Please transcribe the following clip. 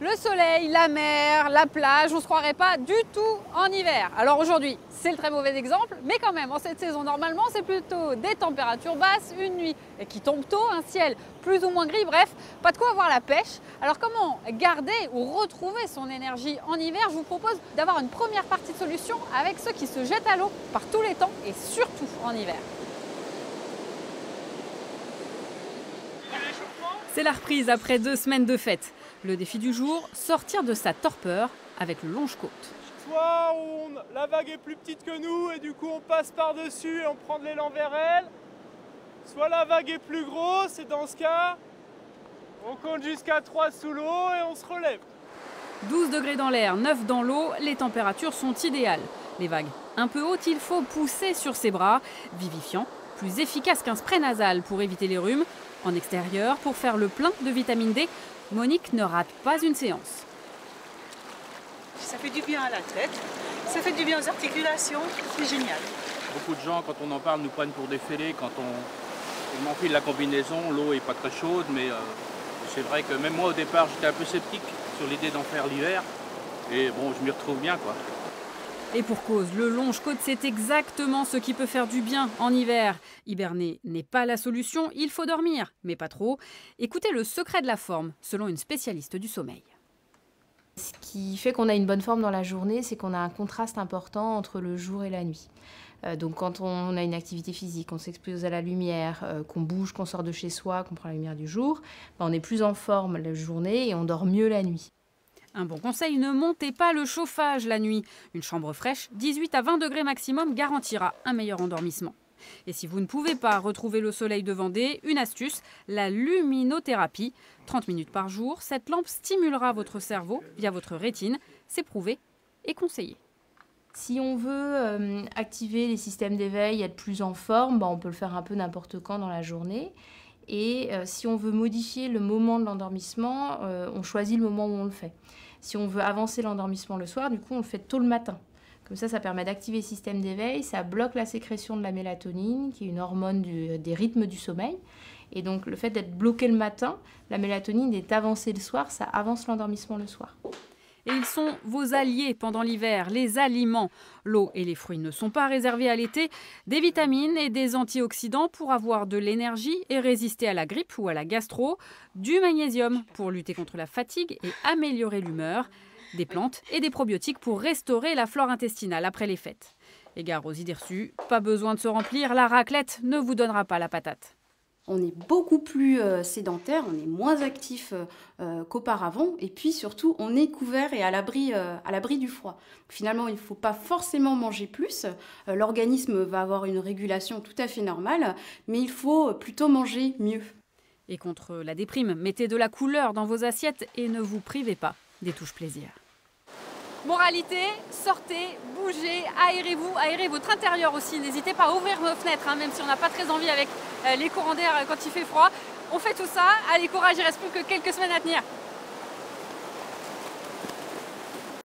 le soleil, la mer, la plage, on ne se croirait pas du tout en hiver. Alors aujourd'hui, c'est le très mauvais exemple, mais quand même, en cette saison, normalement, c'est plutôt des températures basses, une nuit et qui tombe tôt, un ciel plus ou moins gris, bref, pas de quoi avoir la pêche. Alors comment garder ou retrouver son énergie en hiver? Je vous propose d'avoir une première partie de solution avec ceux qui se jettent à l'eau par tous les temps et surtout en hiver. C'est la reprise après 2 semaines de fête. Le défi du jour, sortir de sa torpeur avec le longe-côte. Soit la vague est plus petite que nous et du coup on passe par-dessus et on prend de l'élan vers elle. Soit la vague est plus grosse et dans ce cas, on compte jusqu'à 3 sous l'eau et on se relève. 12 degrés dans l'air, 9 dans l'eau, les températures sont idéales. Les vagues un peu hautes, il faut pousser sur ses bras. Vivifiant, plus efficace qu'un spray nasal pour éviter les rhumes. En extérieur, pour faire le plein de vitamine D, Monique ne rate pas une séance. Ça fait du bien à la tête, ça fait du bien aux articulations, c'est génial. Beaucoup de gens, quand on en parle, nous prennent pour des fêlés. Quand on m'enfile la combinaison, l'eau n'est pas très chaude, mais c'est vrai que même moi, au départ, j'étais un peu sceptique sur l'idée d'en faire l'hiver. Et bon, je m'y retrouve bien, quoi. Et pour cause, le longe-côte, c'est exactement ce qui peut faire du bien en hiver. Hiberner n'est pas la solution, il faut dormir, mais pas trop. Écoutez le secret de la forme, selon une spécialiste du sommeil. Ce qui fait qu'on a une bonne forme dans la journée, c'est qu'on a un contraste important entre le jour et la nuit. Donc quand on a une activité physique, on s'expose à la lumière, qu'on bouge, qu'on sort de chez soi, qu'on prend la lumière du jour, on est plus en forme la journée et on dort mieux la nuit. Un bon conseil, ne montez pas le chauffage la nuit. Une chambre fraîche, 18 à 20 degrés maximum, garantira un meilleur endormissement. Et si vous ne pouvez pas retrouver le soleil de Vendée, une astuce, la luminothérapie. 30 minutes par jour, cette lampe stimulera votre cerveau via votre rétine. C'est prouvé et conseillé. Si on veut activer les systèmes d'éveil, être plus en forme, on peut le faire un peu n'importe quand dans la journée. Et si on veut modifier le moment de l'endormissement, on choisit le moment où on le fait. Si on veut avancer l'endormissement le soir, du coup, on le fait tôt le matin. Comme ça, ça permet d'activer le système d'éveil, ça bloque la sécrétion de la mélatonine, qui est une hormone des rythmes du sommeil. Et donc, le fait d'être bloqué le matin, la mélatonine est avancée le soir, ça avance l'endormissement le soir. Et ils sont vos alliés pendant l'hiver, les aliments. L'eau et les fruits ne sont pas réservés à l'été. Des vitamines et des antioxydants pour avoir de l'énergie et résister à la grippe ou à la gastro. Du magnésium pour lutter contre la fatigue et améliorer l'humeur. Des plantes et des probiotiques pour restaurer la flore intestinale après les fêtes. Égard aux idées reçues, pas besoin de se remplir, la raclette ne vous donnera pas la patate. On est beaucoup plus sédentaire, on est moins actif qu'auparavant et puis surtout on est couvert et à l'abri du froid. Finalement, il ne faut pas forcément manger plus, l'organisme va avoir une régulation tout à fait normale, mais il faut plutôt manger mieux. Et contre la déprime, mettez de la couleur dans vos assiettes et ne vous privez pas des touches plaisir. Moralité, sortez, bougez, aérez-vous, aérez votre intérieur aussi. N'hésitez pas à ouvrir vos fenêtres, même si on n'a pas très envie avec les courants d'air quand il fait froid. On fait tout ça. Allez, courage, il ne reste plus que quelques semaines à tenir.